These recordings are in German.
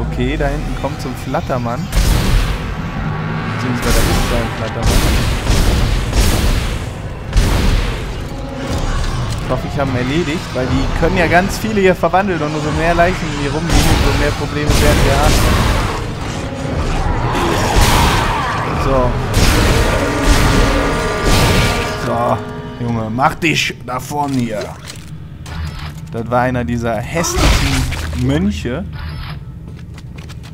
Okay, da hinten kommt so ein Flattermann. Beziehungsweise da ist so ein Flattermann. Ich hoffe, ich habe ihn erledigt, weil die können ja ganz viele hier verwandeln und umso mehr Leichen hier rumliegen, umso mehr Probleme werden wir haben. So, Junge, mach dich davon hier. Das war einer dieser hässlichen Mönche.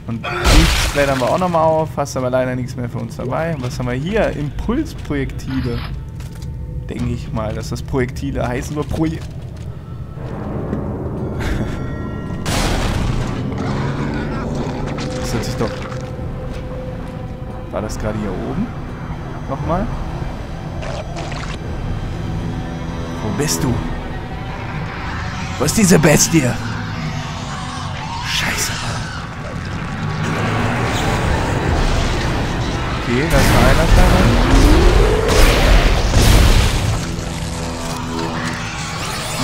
Und die klettern wir auch nochmal auf. Hast aber leider nichts mehr für uns dabei. Und was haben wir hier? Impulsprojektile. Denke ich mal, dass das Projektile heißen wird. Das hört sich doch... War das gerade hier oben? Nochmal? Wo bist du? Wo ist diese Bestie? Scheiße. Okay, das war einer scheinbar.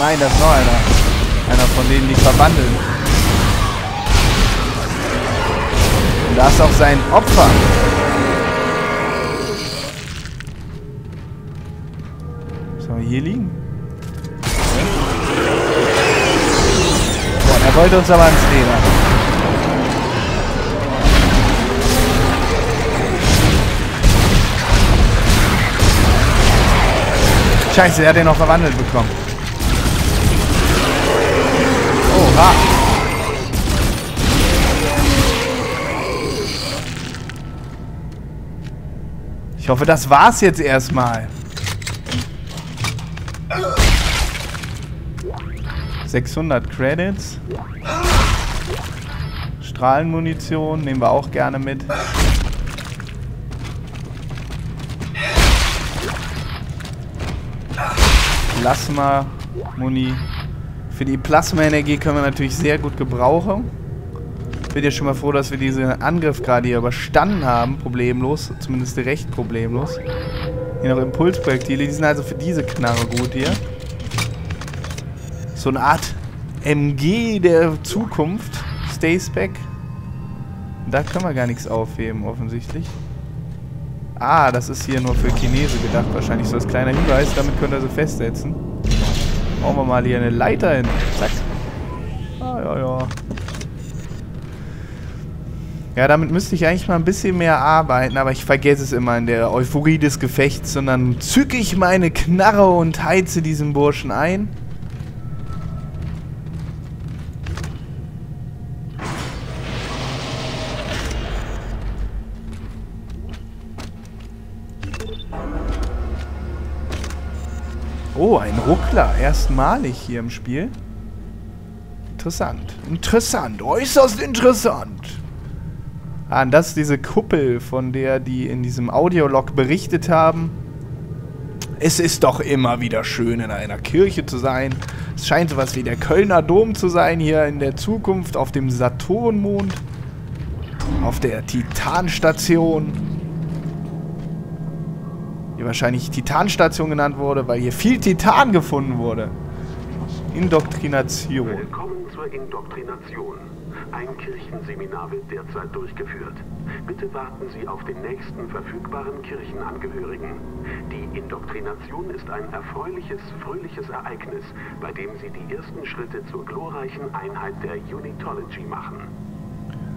Nein, das ist noch einer. Einer von denen, die verwandeln. Und da ist auch sein Opfer. Sollen wir hier liegen? Er wollte uns aber ans Leder. Scheiße, er hat den noch verwandelt bekommen. Oh, ha. Ich hoffe, das war's jetzt erstmal. 600 Credits. Strahlenmunition nehmen wir auch gerne mit. Plasma-Muni. Für die Plasma-Energie können wir natürlich sehr gut gebrauchen. Ich bin ja schon mal froh, dass wir diesen Angriff gerade hier überstanden haben. Problemlos. Zumindest recht problemlos. Hier noch Impulsprojektile. Die sind also für diese Knarre gut hier. So eine Art MG der Zukunft. Stayspec. Da können wir gar nichts aufheben, offensichtlich. Ah, das ist hier nur für Chinesen gedacht. Wahrscheinlich so als kleiner Hinweis. Damit könnt ihr so festsetzen. Machen wir mal hier eine Leiter hin. Zack. Ah, ja, ja. Ja, damit müsste ich eigentlich mal ein bisschen mehr arbeiten. Aber ich vergesse es immer in der Euphorie des Gefechts. Und dann zücke ich meine Knarre und heize diesen Burschen ein. Oh, ein Ruckler. Erstmalig hier im Spiel. Interessant. Interessant. Äußerst interessant. Ah, und das ist diese Kuppel, von der die in diesem Audiolog berichtet haben. Es ist doch immer wieder schön, in einer Kirche zu sein. Es scheint sowas wie der Kölner Dom zu sein, hier in der Zukunft, auf dem Saturnmond. Auf der Titanstation. Wahrscheinlich Titanstation genannt wurde, weil hier viel Titan gefunden wurde. Indoktrination. Willkommen zur Indoktrination. Ein Kirchenseminar wird derzeit durchgeführt. Bitte warten Sie auf den nächsten verfügbaren Kirchenangehörigen. Die Indoktrination ist ein erfreuliches, fröhliches Ereignis, bei dem Sie die ersten Schritte zur glorreichen Einheit der Unitology machen.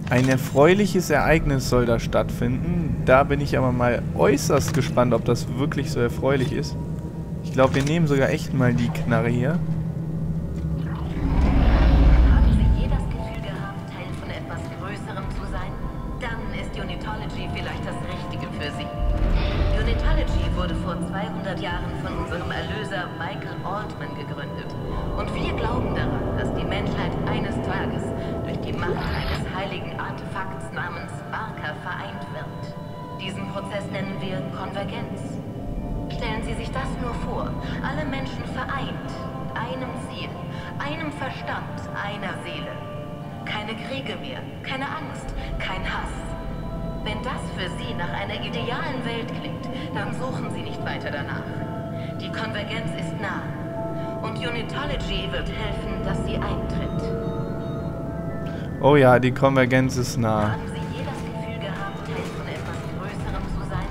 Ein erfreuliches Ereignis soll da stattfinden. Da bin ich aber mal äußerst gespannt, ob das wirklich so erfreulich ist. Ich glaube, wir nehmen sogar echt mal die Knarre hier. Haben Sie je das Gefühl gehabt, Teil von etwas Größerem zu sein? Dann ist Unitology vielleicht das Richtige für Sie. Unitology wurde vor 200 Jahren von unserem Erlöser Michael Altman gegründet. Und wir glauben daran, dass die Menschheit eines Tages durch die Macht eines heiligen Artefakts namens Marker vereint wird. Diesen Prozess nennen wir Konvergenz. Stellen Sie sich das nur vor, alle Menschen vereint, einem Ziel, einem Verstand, einer Seele. Keine Kriege mehr, keine Angst, kein Hass. Wenn das für Sie nach einer idealen Welt klingt, dann suchen Sie nicht weiter danach. Die Konvergenz ist nah. Und Unitology wird helfen, dass sie eintritt. Oh ja, die Konvergenz ist nah. Haben Sie je das Gefühl gehabt, Teil von etwas Größerem zu sein?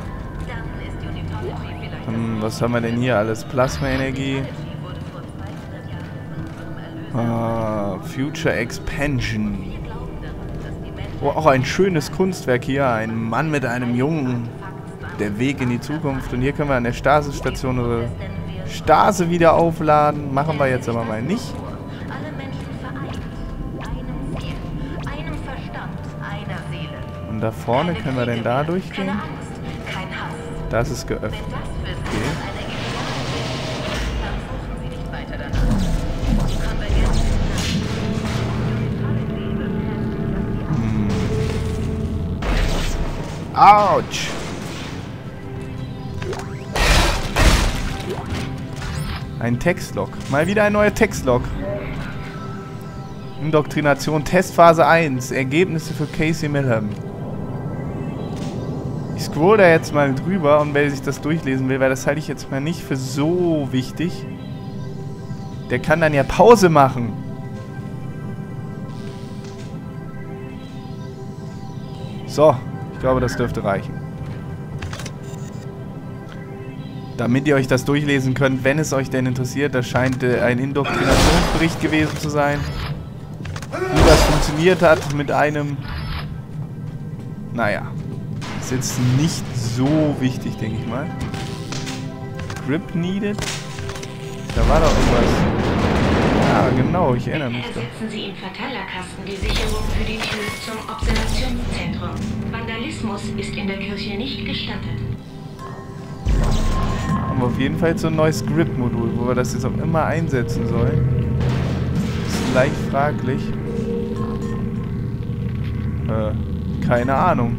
Dann ist Unitology vielleicht... was haben wir denn hier alles? Plasmaenergie. Future Expansion. Oh, auch ein schönes Kunstwerk hier. Ein Mann mit einem Jungen. Der Weg in die Zukunft. Und hier können wir an der Stasisstation unsere Stase wieder aufladen. Machen wir jetzt aber mal nicht. Und da vorne können wir denn da durchgehen? Das ist geöffnet. Okay. Autsch! Ein Textlog. Mal wieder ein neuer Textlog. Indoktrination, Testphase 1. Ergebnisse für Casey Mellheim. Ich scroll da jetzt mal drüber und wer sich das durchlesen will, weil das halte ich jetzt mal nicht für so wichtig. Der kann dann ja Pause machen. So. Ich glaube, das dürfte reichen. Damit ihr euch das durchlesen könnt, wenn es euch denn interessiert. Das scheint ein Indoktrinationsbericht gewesen zu sein. Wie das funktioniert hat mit einem... Naja. Ist jetzt nicht so wichtig, denke ich mal. Grip needed? Da war doch irgendwas. Ja, genau. Ich erinnere mich. Ersetzen Sie in Verteilerkasten die Sicherung für die Tür zum Observationszentrum. Vandalismus ist in der Kirche nicht gestattet. Haben wir auf jeden Fall so ein neues Grip-Modul, wo wir das jetzt auch immer einsetzen sollen. Ist leicht fraglich. Keine Ahnung.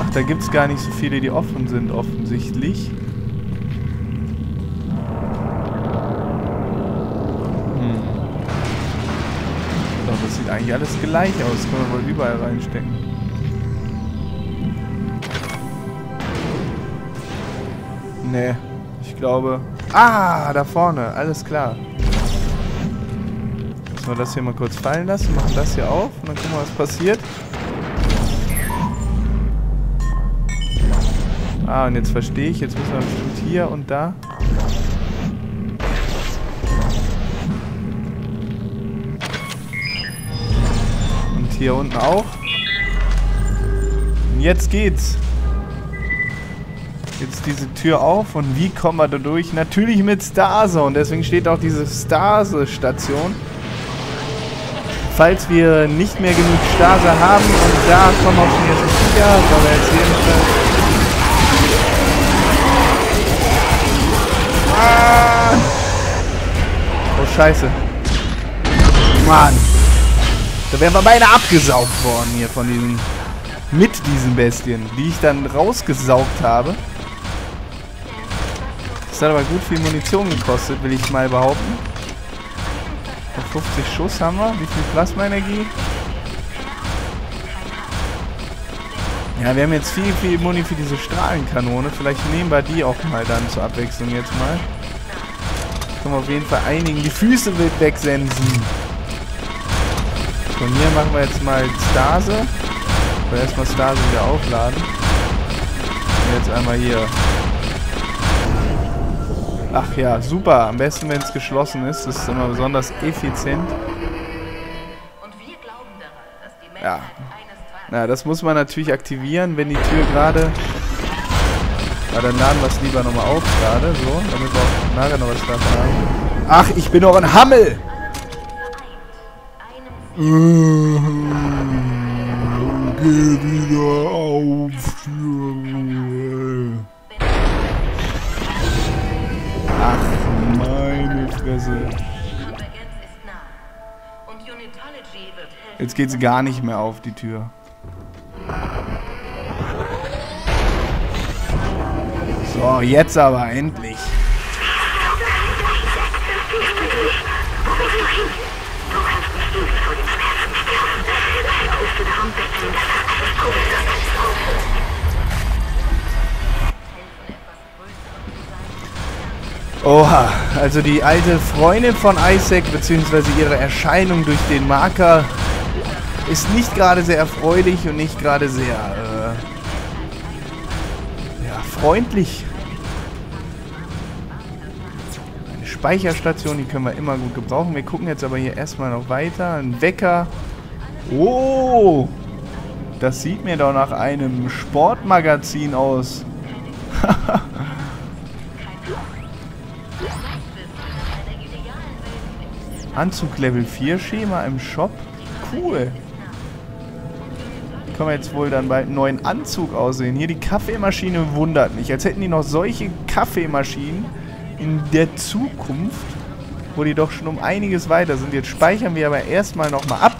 Ach, da gibt es gar nicht so viele, die offen sind, offensichtlich. Das sieht eigentlich alles gleich aus. Können wir wohl überall reinstecken. Nee, ich glaube... Ah, da vorne. Alles klar. Müssen wir das hier mal kurz fallen lassen. Machen das hier auf. Und dann gucken wir, was passiert. Ah, und jetzt verstehe ich. Jetzt müssen wir bestimmt hier und da... Hier unten auch. Und jetzt geht's. Jetzt diese Tür auf. Und wie kommen wir da durch? Natürlich mit Stase. Und deswegen steht auch diese Stase-Station. Falls wir nicht mehr genug Stase haben. Und da kommen wir auch schon jetzt wieder. Weil wir jetzt jeden Fall... Ah! Oh, scheiße. Mann. Da wären wir beide abgesaugt worden hier von diesen... Mit diesen Bestien, die ich dann rausgesaugt habe. Das hat aber gut viel Munition gekostet, will ich mal behaupten. 50 Schuss haben wir. Wie viel Plasmaenergie? Ja, wir haben jetzt viel, viel Muni für diese Strahlenkanone. Vielleicht nehmen wir die auch mal dann zur Abwechslung jetzt mal. Können wir auf jeden Fall einigen. Die Füße wild wegsensen. Von hier machen wir jetzt mal Stase. Aber erstmal Stase wieder aufladen. Und jetzt einmal hier. Ach ja, super. Am besten, wenn es geschlossen ist. Das ist immer besonders effizient. Ja. Na, das muss man natürlich aktivieren, wenn die Tür gerade... Na, dann laden wir es lieber nochmal auf gerade. So, damit wir auch nachher noch was davon haben. Ach, ich bin doch ein Hammel! Geh wieder auf. Ach, meine Fresse. Jetzt geht sie gar nicht mehr auf, die Tür. So, jetzt aber endlich. Oha, also die alte Freundin von Isaac, beziehungsweise ihre Erscheinung durch den Marker, ist nicht gerade sehr erfreulich und nicht gerade sehr, ja, freundlich. Eine Speicherstation, die können wir immer gut gebrauchen. Wir gucken jetzt aber hier erstmal noch weiter. Ein Wecker. Oh, das sieht mir doch nach einem Sportmagazin aus. Haha. Anzug Level 4 Schema im Shop. Cool. Können wir jetzt wohl dann bald einen neuen Anzug aussehen. Hier die Kaffeemaschine wundert mich. Als hätten die noch solche Kaffeemaschinen in der Zukunft, wo die doch schon um einiges weiter sind. Jetzt speichern wir aber erstmal nochmal ab.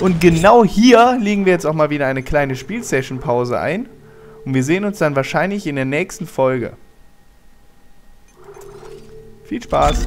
Und genau hier legen wir jetzt auch mal wieder eine kleine Spielsession-Pause ein. Und wir sehen uns dann wahrscheinlich in der nächsten Folge. Viel Spaß!